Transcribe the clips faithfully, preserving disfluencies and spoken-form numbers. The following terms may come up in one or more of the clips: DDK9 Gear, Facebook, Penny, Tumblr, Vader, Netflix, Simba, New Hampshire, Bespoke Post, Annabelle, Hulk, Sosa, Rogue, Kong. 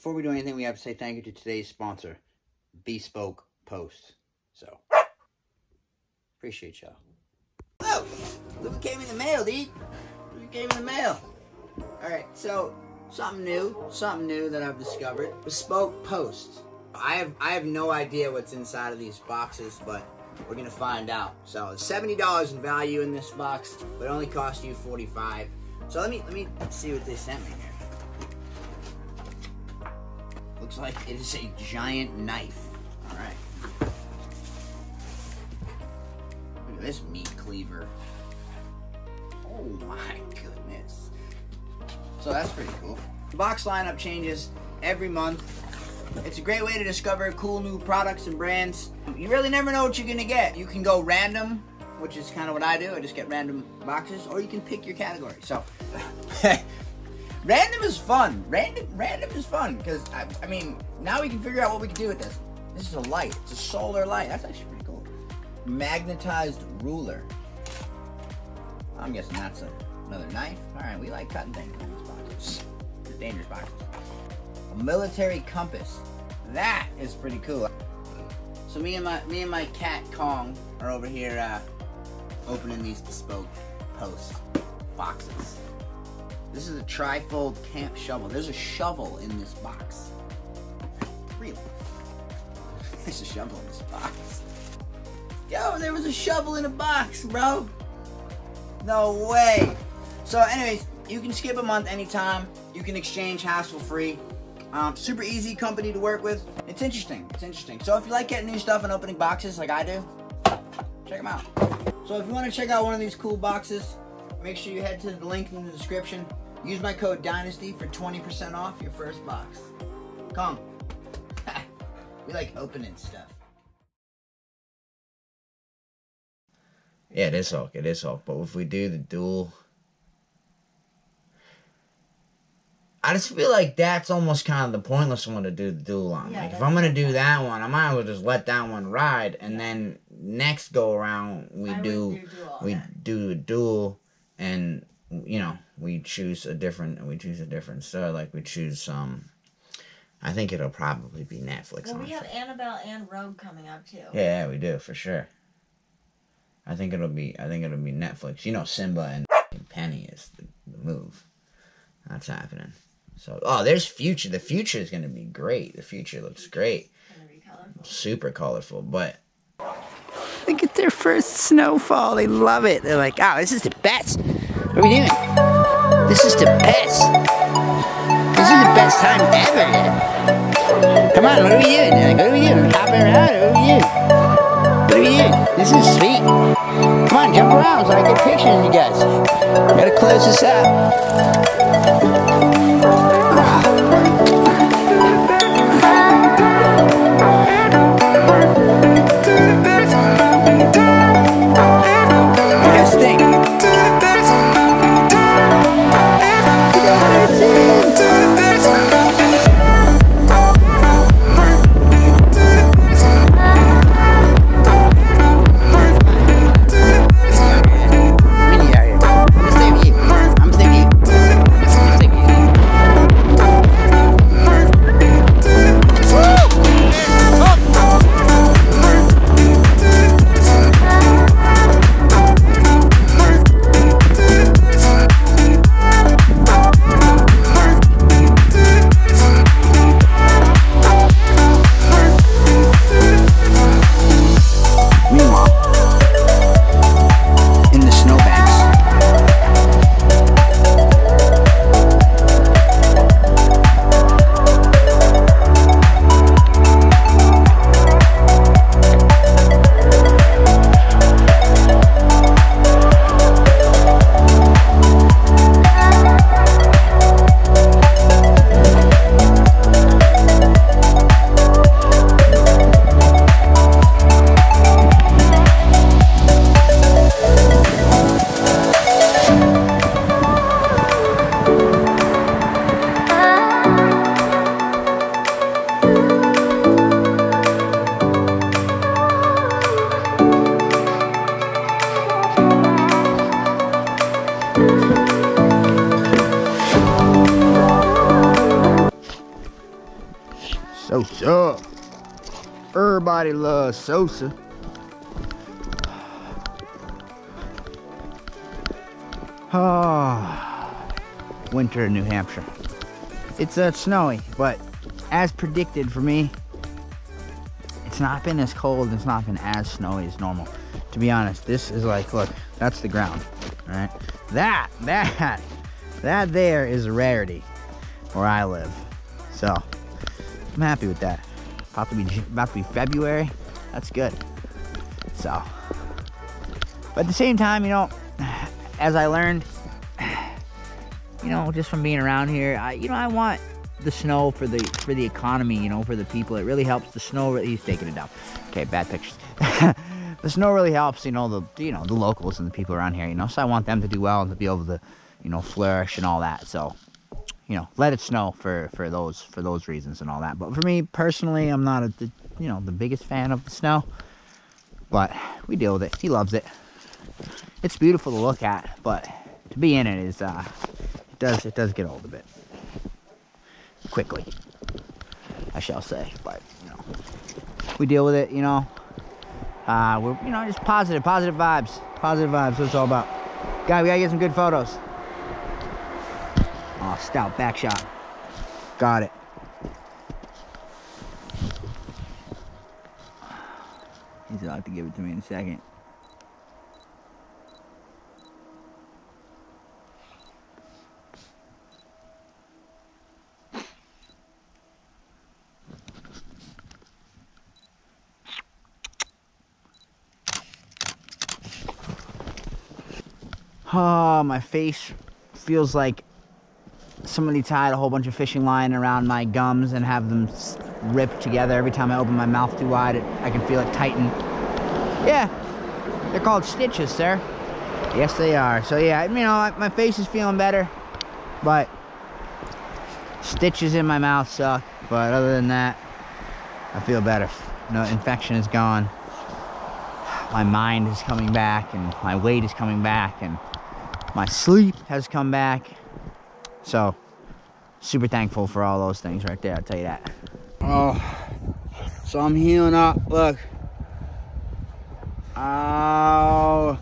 before we do anything, we have to say thank you to today's sponsor, Bespoke Post. So, appreciate y'all. Oh, look, came in the mail, dude. Look, came in the mail. All right, so something new, something new that I've discovered: Bespoke Post. I have I have no idea what's inside of these boxes, but we're gonna find out. So, it's seventy dollars in value in this box, but it only costs you forty-five dollars. So let me let me see what they sent me here. Looks like it is a giant knife. All right. Look at this meat cleaver. Oh my goodness. So that's pretty cool. The box lineup changes every month. It's a great way to discover cool new products and brands. You really never know what you're gonna get. You can go random, which is kind of what I do. I just get random boxes, or you can pick your category. So, random is fun. Random, random is fun, because, I, I mean, now we can figure out what we can do with this. This is a light. It's a solar light. That's actually pretty cool. Magnetized ruler. I'm guessing that's a, another knife. All right, we like cutting things in these boxes. They're dangerous boxes. A military compass. That is pretty cool. So me and my me and my cat Kong are over here uh, opening these Bespoke Post boxes. This is a trifold camp shovel. There's a shovel in this box. Really? There's a shovel in this box. Yo, there was a shovel in a box, bro. No way. So anyways, you can skip a month anytime. You can exchange hassle-free. Um, super easy company to work with. It's interesting. It's interesting. So if you like getting new stuff and opening boxes like I do, check them out. So if you want to check out one of these cool boxes, make sure you head to the link in the description. Use my code DYNASTY for twenty percent off your first box. Come. We like opening stuff. Yeah, it is Hulk. It is Hulk. But if we do the duel, I just feel like that's almost kind of the pointless one to do the duel on. Yeah, like, if I'm going to do that one, I might as well just let that one ride. And then next go around, we I do, do we that. do a duel and, you know, we choose a different, we choose a different star. Like, we choose some, um, I think it'll probably be Netflix. Well, honestly, we have Annabelle and Rogue coming up, too. Yeah, yeah, we do, for sure. I think it'll be, I think it'll be Netflix. You know, Simba and Penny is the, the move. That's happening. So, oh, there's future. The future is going to be great. The future looks great. It's going to be colorful. Super colorful, but... They get their first snowfall. They love it. They're like, oh, this is the best. What are we doing? This is the best. This is the best time ever. Come on, what are we doing? They're like, what are we doing? We're hopping around. What are we doing? What are we doing? This is sweet. Come on, jump around so I get pictures of you guys. I gotta close this up. Thank you. Sosa. Everybody loves Sosa. Ah, winter in New Hampshire. It's uh, snowy, but as predicted for me, it's not been as cold, it's not been as snowy as normal. To be honest, this is like, look, that's the ground, all right? That, that, that there is a rarity where I live. So, I'm happy with that. About to be, about to be February, that's good. So, but at the same time, you know, as I learned, you know, just from being around here, I, you know, I want the snow for the for the economy, you know, for the people. It really helps. The snow, really, he's taking it down. Okay, bad pictures. The snow really helps, you know, the you know the locals and the people around here, you know. So I want them to do well and to be able to, you know, flourish and all that. So, you know, let it snow for for those for those reasons and all that. But for me personally, I'm not a, the, you know the biggest fan of the snow, but we deal with it. He loves it. It's beautiful to look at, but to be in it is uh it does it does get old a bit quickly, I shall say. But you know, we deal with it, you know. Uh we're you know just positive positive vibes. Positive vibes, that's what it's all about. Guy, we gotta get some good photos. Oh, stout back shot. Got it. He's about to give it to me in a second. Oh, my face feels like somebody tied a whole bunch of fishing line around my gums and have them ripped together. Every time I open my mouth too wide, it, I can feel it tighten. Yeah, they're called stitches, sir. Yes, they are. So yeah, you know, my face is feeling better, but stitches in my mouth suck. But other than that, I feel better. No, infection is gone. My mind is coming back, and my weight is coming back, and my sleep has come back. So, super thankful for all those things right there, I'll tell you that. Oh, so I'm healing up, look. Oh,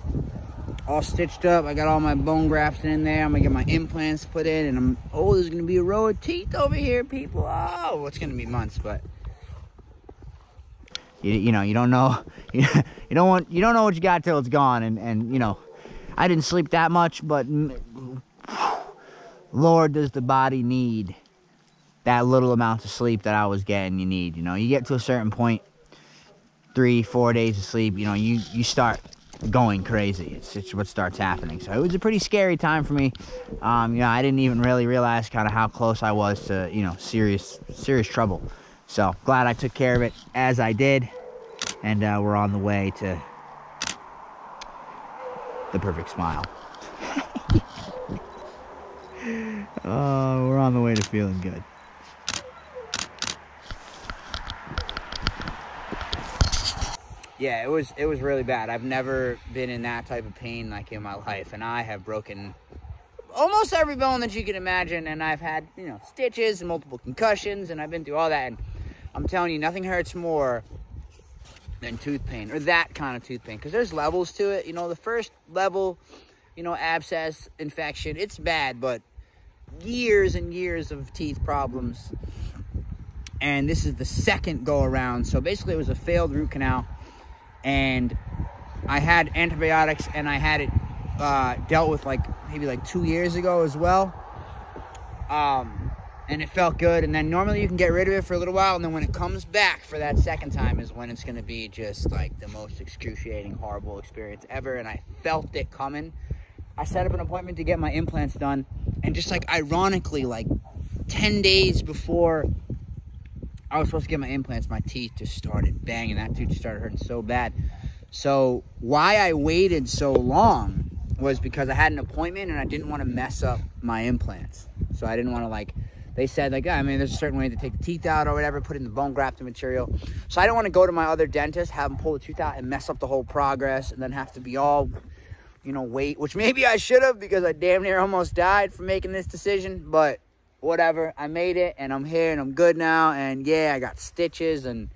all stitched up. I got all my bone grafts in there. I'm gonna get my implants put in, and I'm, oh, there's gonna be a row of teeth over here, people. Oh, well, it's gonna be months, but you, you know, you don't know, you don't want, you don't know what you got till it's gone. And, and, you know, I didn't sleep that much, but Lord, does the body need that little amount of sleep that I was getting. You need, you know, you get to a certain point, three, four days of sleep, you know, you, you start going crazy. It's, it's what starts happening. So it was a pretty scary time for me. Um, you know, I didn't even really realize kind of how close I was to, you know, serious, serious trouble. So glad I took care of it as I did. And uh, we're on the way to the perfect smile. Oh, we're on the way to feeling good. Yeah, it was it was really bad. I've never been in that type of pain like in my life, and I have broken almost every bone that you can imagine, and I've had, you know, stitches and multiple concussions, and I've been through all that, and I'm telling you, nothing hurts more than tooth pain, or that kind of tooth pain, because there's levels to it. You know, the first level, you know, abscess, infection, it's bad, but years and years of teeth problems. And this is the second go around. So basically it was a failed root canal, and I had antibiotics, and I had it uh, dealt with like maybe like two years ago as well. Um, and it felt good. And then normally you can get rid of it for a little while, and then when it comes back for that second time is when it's going to be just like the most excruciating, horrible experience ever. And I felt it coming. I set up an appointment to get my implants done, and just like ironically, like ten days before I was supposed to get my implants, my teeth just started banging. That tooth started hurting so bad. So why I waited so long was because I had an appointment, and I didn't want to mess up my implants. So I didn't want to, like, they said, like, oh, I mean, there's a certain way to take the teeth out or whatever, put in the bone grafting material. So I don't want to go to my other dentist, have him pull the tooth out and mess up the whole progress, and then have to be all, you know, wait, which maybe I should have, because I damn near almost died for making this decision. But whatever, I made it, and I'm here, and I'm good now, and yeah, I got stitches and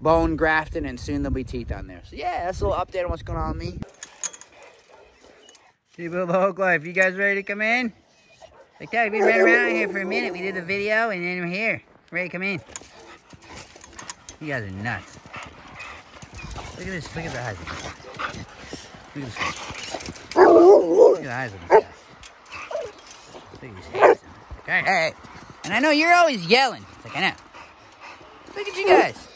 bone grafting, and soon there'll be teeth on there. So yeah, that's a little update on what's going on with me. People of the Hulk Life, you guys ready to come in? Like that, we've been right around here for a minute. We did the video, and then we're here. Ready to come in. You guys are nuts. Look at this, look at the eyes of this. Look at this. Look at the eyes of this. Look at these eyes. All right, all right. And I know you're always yelling. It's like, I know. Look at you guys.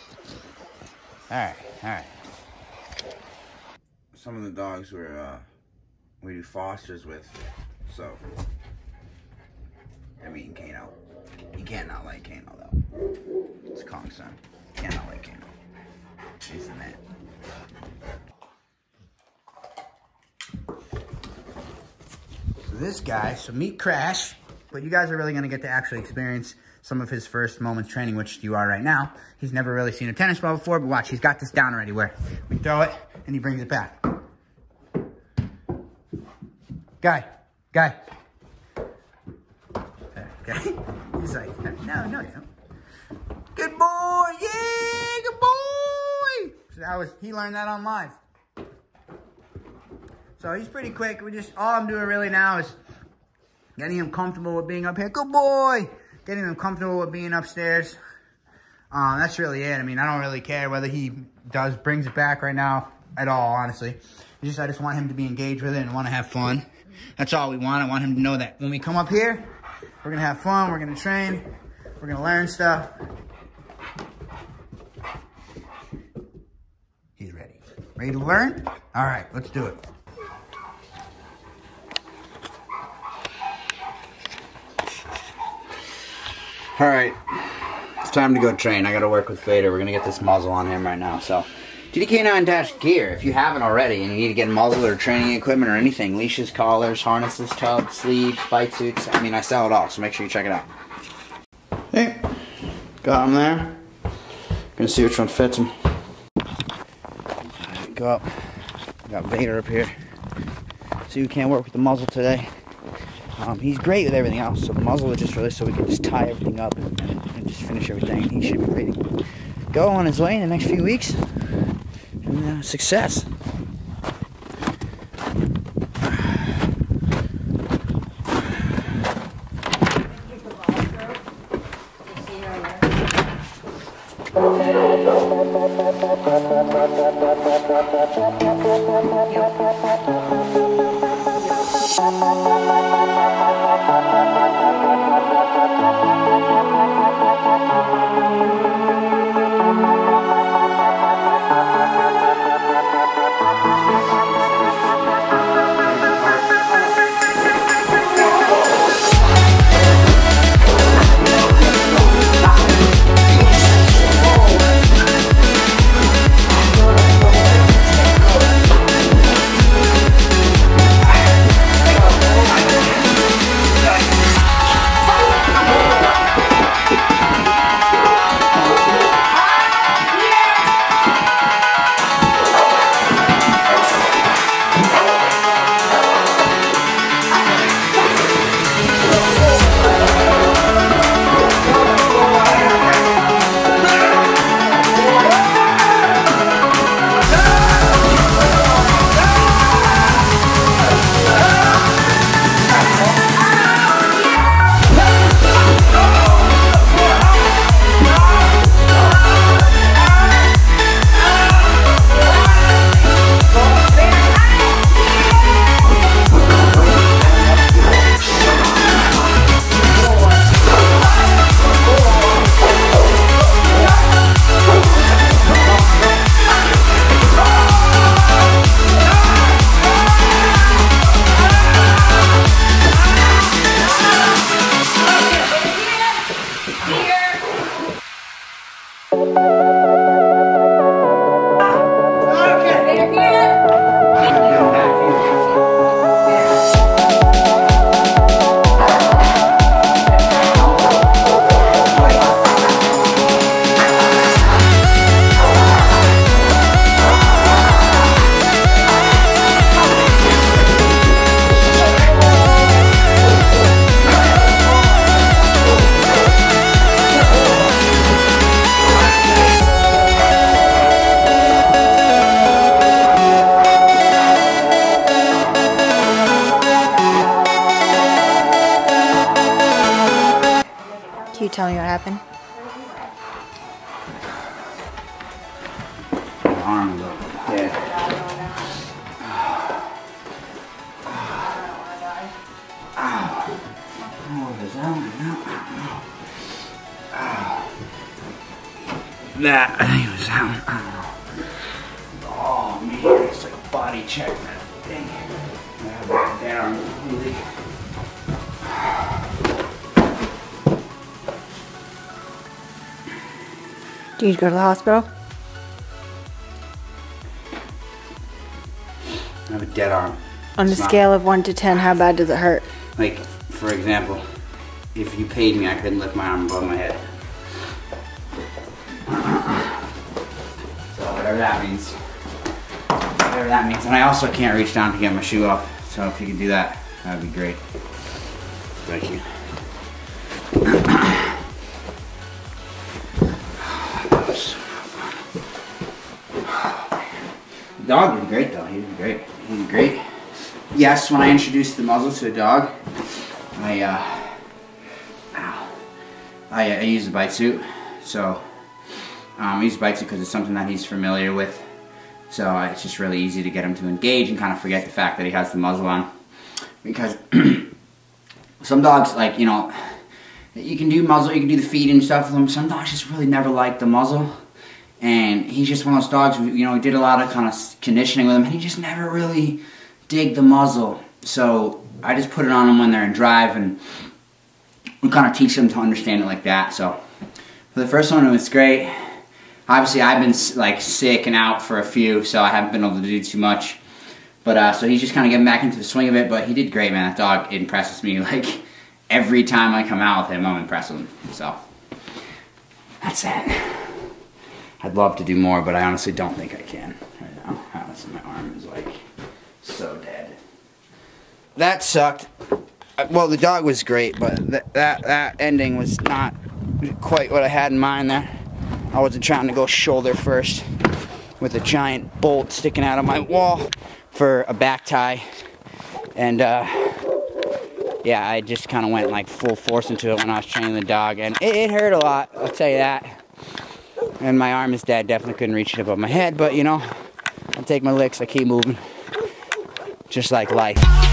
All right, all right. Some of the dogs were, uh, we do fosters with, so. I mean, Kano. You can't not like Kano, though. It's Kong's son. You can't not like Kano. He's the man. So this guy, so meet Crash. But you guys are really going to get to actually experience some of his first moments training, which you are right now. He's never really seen a tennis ball before, but watch, he's got this down already where we throw it and he brings it back. Guy, guy. Okay. He's like, no, no, you don't. Good boy, yeah, good boy. So that was, he learned that on live. So he's pretty quick. We just, all I'm doing really now is getting him comfortable with being up here. Good boy. Getting him comfortable with being upstairs. Um, that's really it. I mean, I don't really care whether he does, brings it back right now at all, honestly. I just, I just want him to be engaged with it and want to have fun. That's all we want. I want him to know that when we come up here, we're going to have fun. We're going to train. We're going to learn stuff. He's ready. Ready to learn? All right, let's do it. All right, it's time to go train. I got to work with Vader. We're going to get this muzzle on him right now. So, D D K nine Gear, if you haven't already and you need to get a muzzle or training equipment or anything, leashes, collars, harnesses, tubs, sleeves, bite suits. I mean, I sell it all, so make sure you check it out. Hey, got him there. Going to see which one fits him. Right, go up. Got Vader up here. See who can't work with the muzzle today. Um, he's great with everything else, so the muzzle is just really so we can just tie everything up and, and just finish everything. He should be ready to go on his way in the next few weeks. And uh, success. tell me what happened? My arm's up. Yeah. Ow. Oh, there's that one. That, I think it was that one. Body check that thing. I have that down completely. Do you go to the hospital? I have a dead arm. On a scale of one to ten, how bad does it hurt? Like, for example, if you paid me, I couldn't lift my arm above my head. So whatever that means. That means, and I also can't reach down to get my shoe off, so if you could do that, that'd be great. Thank you. The dog did great though, he did great. He did great. Yes, when I introduced the muzzle to a dog, I, uh, ow, I, I use a bite suit, so, um, I use a bite suit because it's something that he's familiar with. So it's just really easy to get him to engage and kind of forget the fact that he has the muzzle on. Because some dogs, like, you know, you can do muzzle, you can do the feed and stuff with them. Some dogs just really never like the muzzle. And he's just one of those dogs, you know, we did a lot of kind of conditioning with him, and he just never really digged the muzzle. So I just put it on him when they're in drive, and we kind of teach them to understand it like that. So for the first one, it was great. Obviously, I've been like sick and out for a few, so I haven't been able to do too much. But uh, so he's just kind of getting back into the swing of it. But he did great, man. That dog impresses me. Like every time I come out with him, I'm impressed with him. So that's it. I'd love to do more, but I honestly don't think I can right now. Honestly, my arm is like so dead. That sucked. Well, the dog was great, but th that that ending was not quite what I had in mind there. I wasn't trying to go shoulder first with a giant bolt sticking out of my wall for a back tie. And uh, yeah, I just kind of went like full force into it when I was training the dog. And it, it hurt a lot, I'll tell you that. And my arm is dead, definitely couldn't reach it above my head. But you know, I take my licks, I keep moving. Just like life.